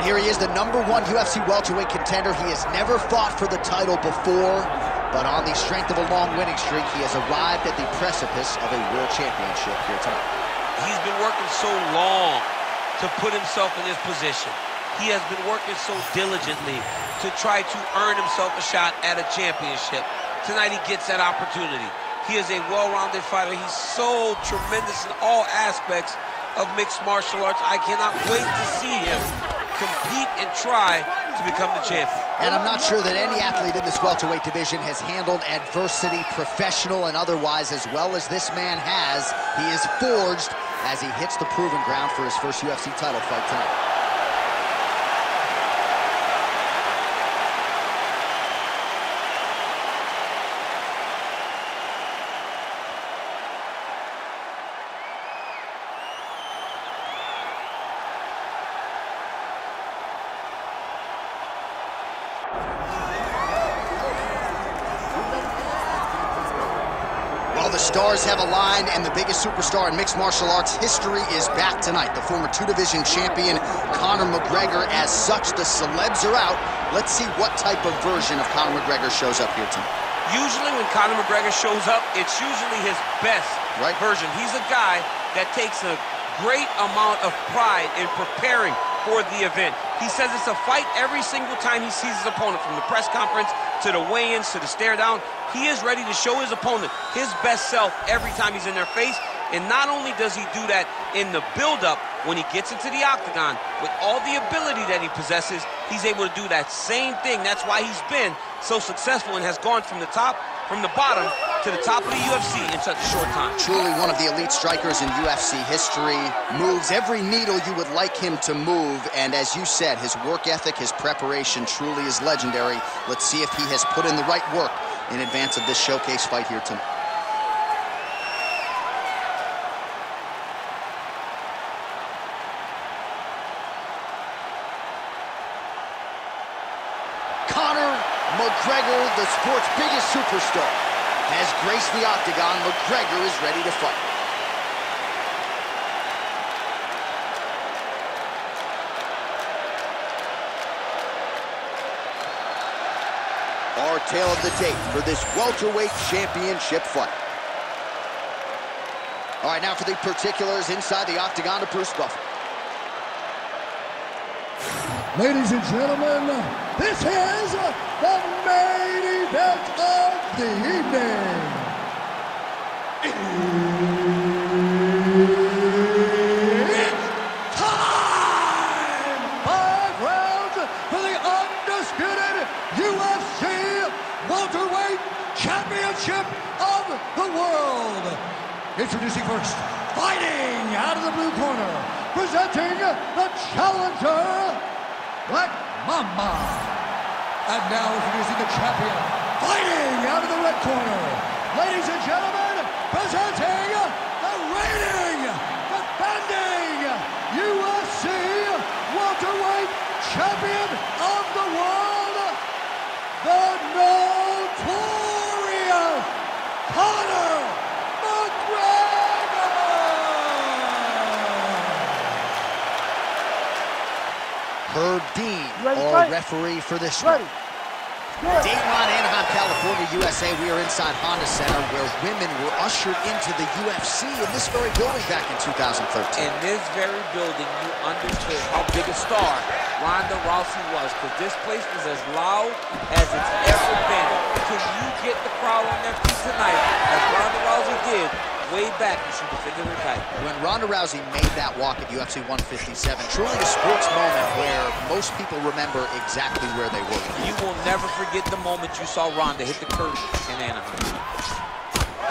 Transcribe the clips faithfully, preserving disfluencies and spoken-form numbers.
right, here he is, the number one U F C welterweight contender. He has never fought for the title before, but on the strength of a long winning streak, he has arrived at the precipice of a world championship here tonight. He's been working so long to put himself in this position. He has been working so diligently to try to earn himself a shot at a championship. Tonight he gets that opportunity. He is a well-rounded fighter. He's so tremendous in all aspects of mixed martial arts. I cannot wait to see him compete and try to become the champion. And I'm not sure that any athlete in this welterweight division has handled adversity, professional and otherwise, as well as this man has. He is forged as he hits the proving ground for his first U F C title fight tonight. Stars have aligned, and the biggest superstar in mixed martial arts history is back tonight. The former two-division champion, Conor McGregor. As such, the celebs are out. Let's see what type of version of Conor McGregor shows up here tonight. Usually when Conor McGregor shows up, it's usually his best right. version. He's a guy that takes a great amount of pride in preparing for the event. He says it's a fight every single time he sees his opponent, from the press conference to the weigh-ins to the stare-down. He is ready to show his opponent his best self every time he's in their face. And not only does he do that in the build-up, when he gets into the octagon, with all the ability that he possesses, he's able to do that same thing. That's why he's been so successful and has gone from the top, from the bottom, to the top of the U F C in such a short time. Truly one of the elite strikers in U F C history. Moves every needle you would like him to move, and as you said, his work ethic, his preparation truly is legendary. Let's see if he has put in the right work in advance of this showcase fight here tonight. McGregor, the sport's biggest superstar, has graced the octagon. McGregor is ready to fight. Our tale of the tape for this welterweight championship fight. All right, now for the particulars inside the octagon to Bruce Buffer. Ladies and gentlemen, this is the main event of the evening. It's time! Five rounds for the undisputed U F C welterweight championship of the world. Introducing first, fighting out of the blue corner, presenting the challenger, Black Mamba. And now introducing the champion, fighting out of the red corner, ladies and gentlemen, presenting the reigning, defending U F C welterweight champion of the world, the notorious Conor McGregor. Herb Dean, our referee for this one. Dateline Anaheim, California, U S A. We are inside Honda Center, where women were ushered into the U F C in this very building back in two thousand thirteen. In this very building, you understood how big a star Ronda Rousey was, because this place was as loud as it's ever been. Can you get the crowd on their feet tonight, as Ronda Rousey did way back when she defended her title? When Ronda Rousey made that walk at U F C one fifty-seven, truly a sports moment where most people remember exactly where they were. You will never forget the moment you saw Ronda hit the curtain in Anaheim. Oh,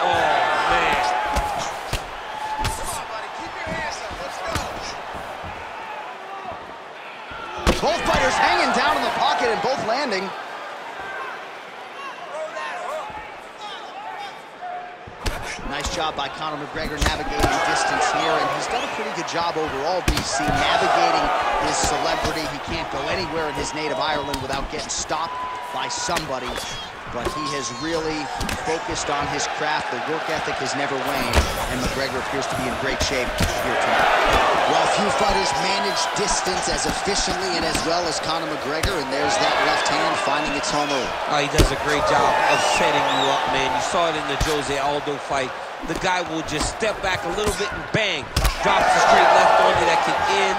man. Come on, buddy. Keep your hands up. Let's go. Both fighters hanging down in the pocket and both landing. Nice job by Conor McGregor navigating distance here, and he's done a pretty good job overall, B C, navigating his celebrity. He can't go anywhere in his native Ireland without getting stopped by somebody. but he has really focused on his craft. The work ethic has never waned, and McGregor appears to be in great shape here tonight. Well, few fighters manage distance as efficiently and as well as Conor McGregor, and there's that left hand finding its home early. Oh, he does a great job of setting you up, man. You saw it in the Jose Aldo fight. The guy will just step back a little bit and bang, drops a straight left on you that can end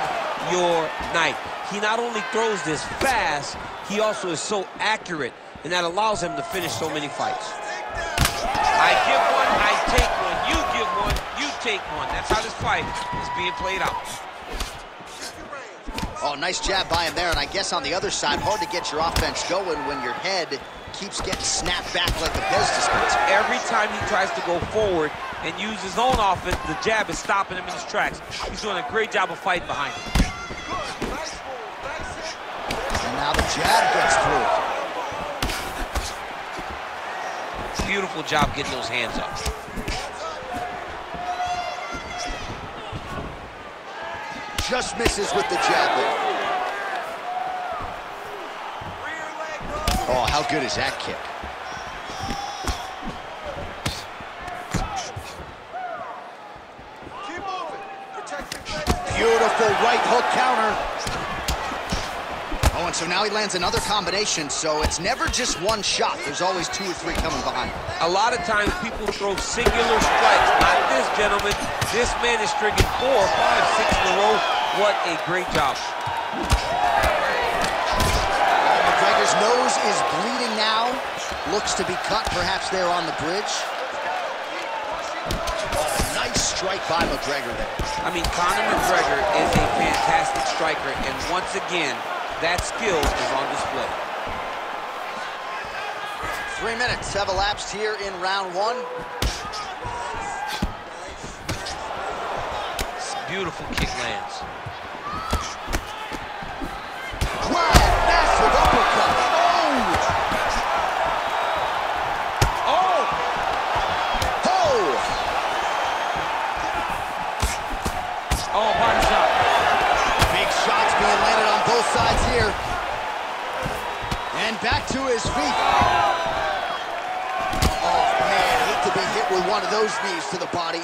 your night. He not only throws this fast, he also is so accurate, and that allows him to finish so many fights. I give one, I take one. You give one, you take one. That's how this fight is being played out. Oh, nice jab by him there, and I guess on the other side, hard to get your offense going when your head keeps getting snapped back like a business pitch. Every time he tries to go forward and use his own offense, the jab is stopping him in his tracks. He's doing a great job of fighting behind him. And now the jab gets through. Beautiful job getting those hands up. Just misses with the jab there. Oh, how good is that kick? Keep moving. Protect your face. Beautiful right hook counter. Oh, and so now he lands another combination, so it's never just one shot. There's always two or three coming behind. A lot of times people throw singular strikes. Not this gentleman. This man is striking four, five, six in a row. What a great job. His nose is bleeding now. Looks to be cut, perhaps there on the bridge. Oh, nice strike by McGregor there. I mean, Conor McGregor is a fantastic striker, and once again, that skill is on display. Three minutes have elapsed here in round one. This beautiful kick lands. Sides here, and back to his feet. Oh man, hate to be hit with one of those knees to the body.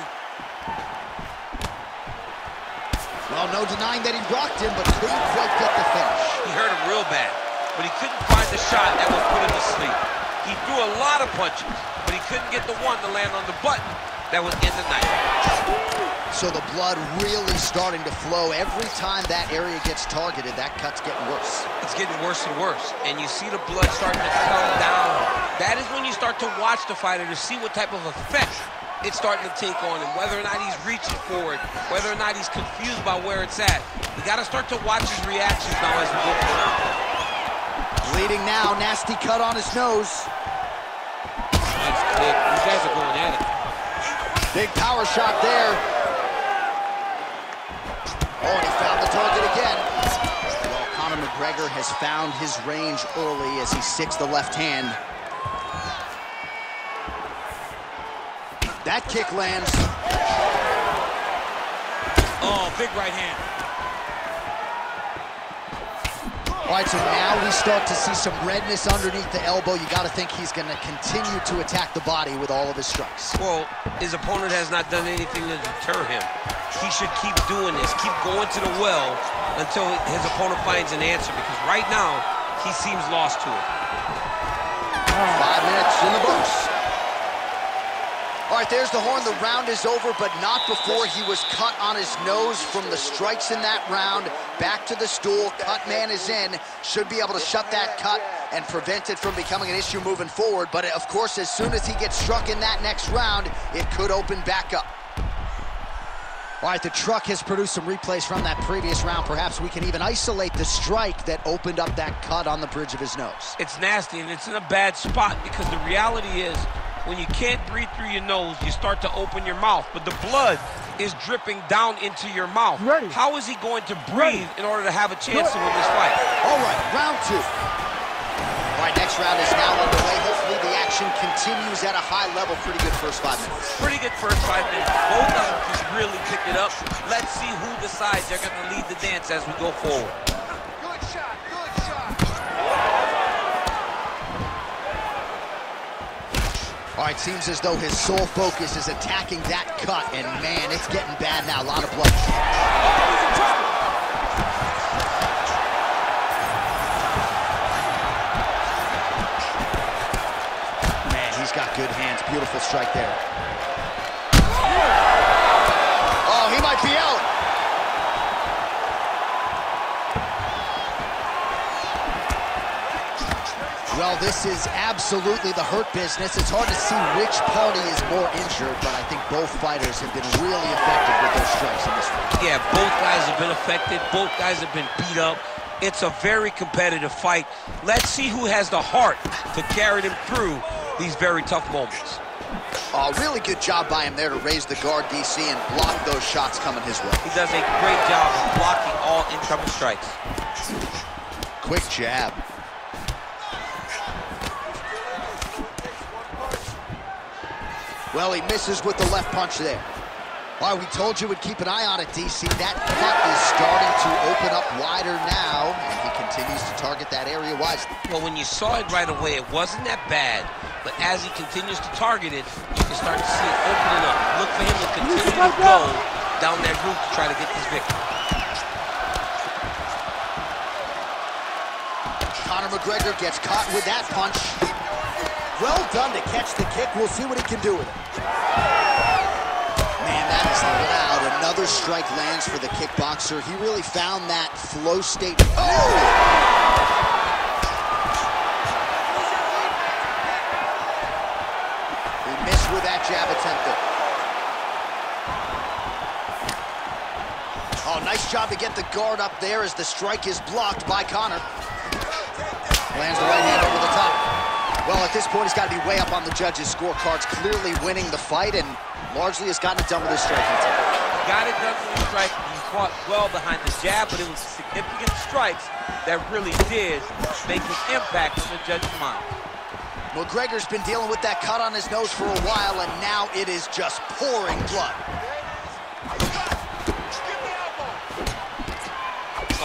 Well, no denying that he rocked him, but couldn't quite get the finish. He hurt him real bad, but he couldn't find the shot that would put him to sleep. He threw a lot of punches, but he couldn't get the one to land on the button that would end the night. So the blood really starting to flow. Every time that area gets targeted, that cut's getting worse. It's getting worse and worse. And you see the blood starting to come down. That is when you start to watch the fighter to see what type of effect it's starting to take on him, whether or not he's reaching forward, whether or not he's confused by where it's at. You got to start to watch his reactions now as we go forward. Bleeding now, nasty cut on his nose. Nice kick. These guys are going at it. Big power shot there. Oh, and he found the target again. Well, Conor McGregor has found his range early as he sticks the left hand. That kick lands. Oh, big right hand. All right, so now we start to see some redness underneath the elbow. You got to think he's going to continue to attack the body with all of his strikes. Well, his opponent has not done anything to deter him. He should keep doing this, keep going to the well until his opponent finds an answer, because right now, he seems lost to it. Five minutes in the books. All right, there's the horn. The round is over, but not before he was cut on his nose from the strikes in that round. Back to the stool. Cut man is in. Should be able to shut that cut and prevent it from becoming an issue moving forward. But, of course, as soon as he gets struck in that next round, it could open back up. All right, the truck has produced some replays from that previous round. Perhaps we can even isolate the strike that opened up that cut on the bridge of his nose. It's nasty, and it's in a bad spot, because the reality is when you can't breathe through your nose, you start to open your mouth, but the blood is dripping down into your mouth. Ready. How is he going to breathe Ready. in order to have a chance to win this fight? All right, round two. All right, next round is now underway. Hopefully the action continues at a high level. Pretty good first five minutes. Pretty good first five minutes. Both of them just really picked it up. Let's see who decides they're going to lead the dance as we go forward. Good shot, good shot. All right, seems as though his sole focus is attacking that cut, and man, it's getting bad now. A lot of blood. Man, he's got good hands. Beautiful strike there. Oh, he might be out. Well, this is absolutely the hurt business. It's hard to see which party is more injured, but I think both fighters have been really effective with their strikes in this fight. Yeah, both guys have been affected. Both guys have been beat up. It's a very competitive fight. Let's see who has the heart to carry them through these very tough moments. Uh, really good job by him there to raise the guard, D C, and block those shots coming his way. He does a great job of blocking all incoming strikes. Quick jab. Well, he misses with the left punch there. All right, we told you we'd keep an eye on it, D C. That cut is starting to open up wider now, and he continues to target that area wisely. Well, when you saw it right away, it wasn't that bad, but as he continues to target it, you can start to see it opening up. Look for him to continue to go down that route to try to get this victory. Conor McGregor gets caught with that punch. Well done to catch the kick. We'll see what he can do with it. Man, that is loud. Another strike lands for the kickboxer. He really found that flow state. Oh! He missed with that jab attempt there. Oh, nice job to get the guard up there as the strike is blocked by Conor. Lands the right hand over the top. Well, at this point, he's got to be way up on the judges' scorecards, clearly winning the fight, and largely has gotten it done with his striking technique. Got it done with his strike. He fought well behind the jab, but it was significant strikes that really did make an impact on the judges' mind. McGregor's been dealing with that cut on his nose for a while, and now it is just pouring blood.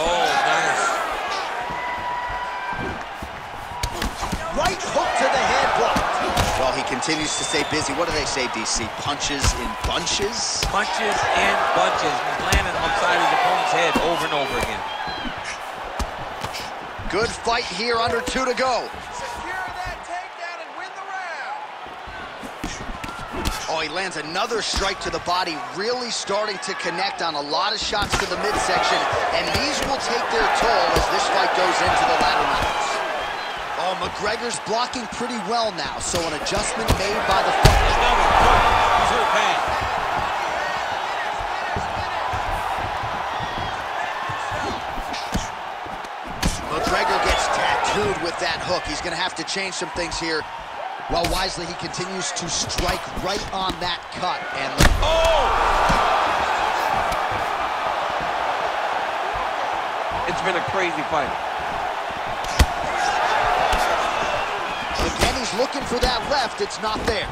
Oh, nice. Right hook to the head blocked. Well, he continues to stay busy. What do they say, D C? Punches in bunches? Punches in bunches. He's landed upside his opponent's head over and over again. Good fight here, under two to go. Secure that takedown and win the round. Oh, he lands another strike to the body, really starting to connect on a lot of shots to the midsection, and these will take their toll as this fight goes into the latter rounds. Oh, McGregor's blocking pretty well now, so an adjustment made by the fighter. McGregor gets tattooed with that hook. He's going to have to change some things here. While wisely, he continues to strike right on that cut. And the oh! It's been a crazy fight. Looking for that left, it's not there.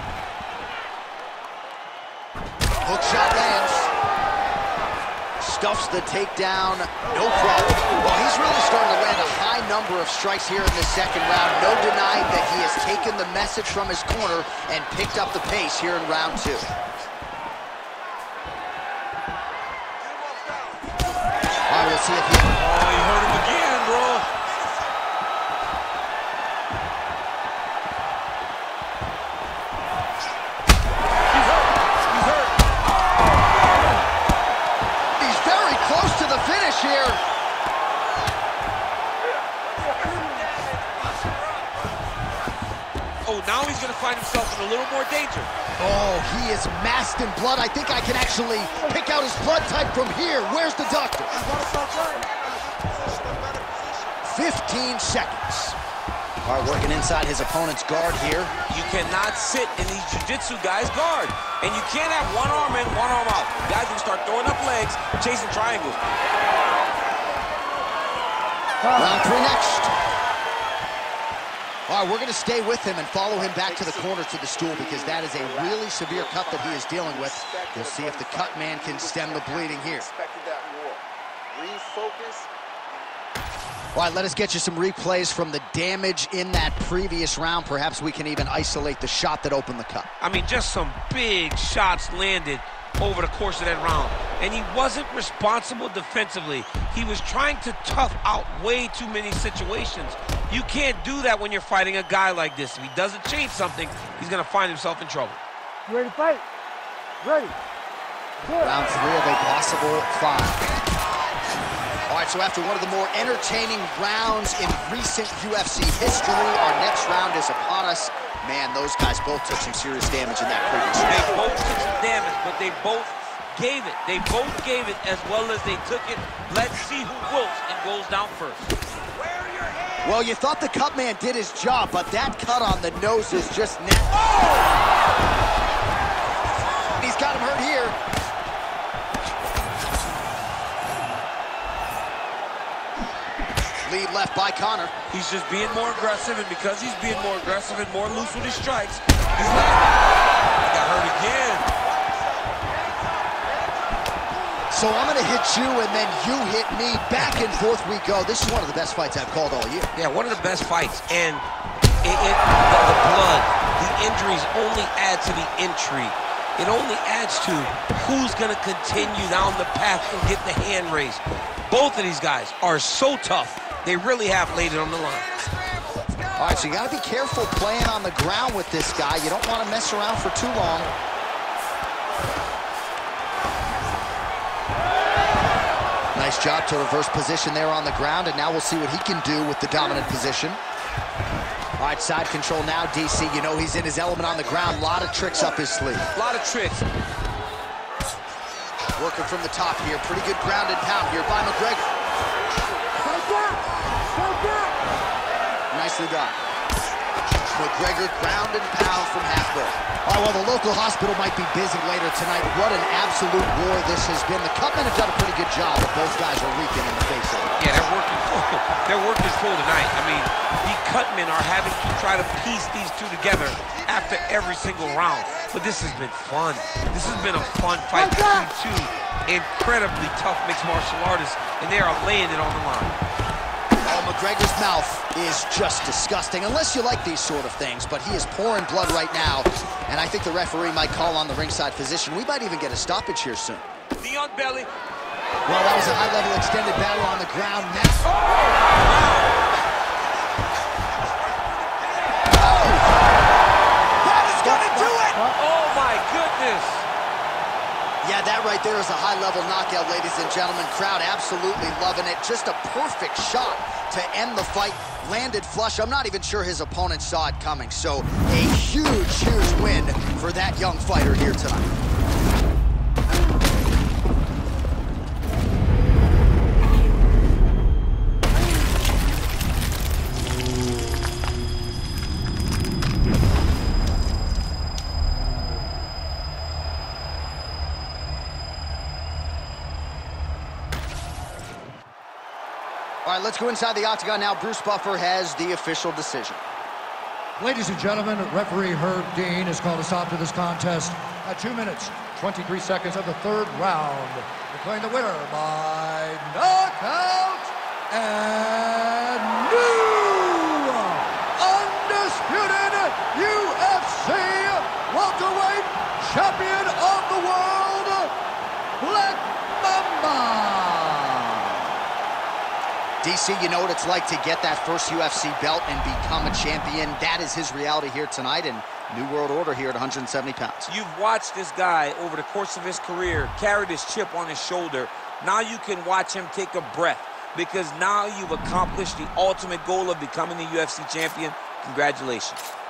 Hook shot lands. Stuffs the takedown, no problem. Well, he's really starting to land a high number of strikes here in this second round. No denying that he has taken the message from his corner and picked up the pace here in round two. All right, we'll see if he... Oh, you heard him again, bro. Now he's going to find himself in a little more danger. Oh, he is masked in blood. I think I can actually pick out his blood type from here. Where's the doctor? fifteen seconds. All right, working inside his opponent's guard here. You cannot sit in these jiu-jitsu guys' guard. And you can't have one arm in, one arm out. The guys will start throwing up legs, chasing triangles. Round three next. All right, we're going to stay with him and follow him back to the corner to the stool because that is a really severe cut that he is dealing with. We'll see if the cut man can stem the bleeding here. All right, let us get you some replays from the damage in that previous round. Perhaps we can even isolate the shot that opened the cup. I mean, just some big shots landed over the course of that round. And he wasn't responsible defensively. He was trying to tough out way too many situations. You can't do that when you're fighting a guy like this. If he doesn't change something, he's going to find himself in trouble. You ready to fight? Ready. Good. Round three of a possible five. All right, so after one of the more entertaining rounds in recent U F C history, our next round is upon us. Man, those guys both took some serious damage in that previous round. They both took some damage, but they both gave it. They both gave it as well as they took it. Let's see who wilts and goes down first. Well, you thought the cut man did his job, but that cut on the nose is just nasty. Oh! He's got him hurt here. Lead left by Conor. He's just being more aggressive, and because he's being more aggressive and more loose with his strikes, he's not. He got hurt again. So I'm gonna hit you, and then you hit me. Back and forth we go. This is one of the best fights I've called all year. Yeah, one of the best fights, and it, it, the, the blood, the injuries only add to the intrigue. It only adds to who's gonna continue down the path and get the hand raised. Both of these guys are so tough. They really have laid it on the line. All right, so you gotta be careful playing on the ground with this guy. You don't wanna mess around for too long. Nice job to reverse position there on the ground, and now we'll see what he can do with the dominant position. All right, side control now, D C. You know he's in his element on the ground. A lot of tricks up his sleeve. A lot of tricks. Working from the top here. Pretty good ground and pound here by McGregor. Nicely done. McGregor ground and pound from halfway. All right, well, the local hospital might be busy later tonight. What an absolute war this has been. The Cutmen have done a pretty good job, but both guys are weakened in the face of it. Yeah, they're working full. Their work is full tonight. I mean, the Cutmen are having to try to piece these two together after every single round. But this has been fun. This has been a fun fight between two incredibly tough mixed martial artists, and they are laying it on the line. McGregor's mouth is just disgusting, unless you like these sort of things, but he is pouring blood right now, and I think the referee might call on the ringside physician. We might even get a stoppage here soon. The unbelly. Well, that was a high-level extended battle on the ground. Next. Oh! Oh! That is going to do it! Oh, my goodness! Yeah, that right there is a high-level knockout, ladies and gentlemen. Crowd absolutely loving it. Just a perfect shot to end the fight. Landed flush. I'm not even sure his opponent saw it coming. So a huge, huge win for that young fighter here tonight. All right, let's go inside the octagon now. Bruce Buffer has the official decision. Ladies and gentlemen, referee Herb Dean has called a stop to this contest at two minutes, twenty-three seconds of the third round, declaring the winner by knockout and new undisputed U F C welterweight champion of the world, Black Mamba. D C, you know what it's like to get that first U F C belt and become a champion. That is his reality here tonight, and New World Order here at one hundred seventy pounds. You've watched this guy over the course of his career carry this chip on his shoulder. Now you can watch him take a breath, because now you've accomplished the ultimate goal of becoming the U F C champion. Congratulations.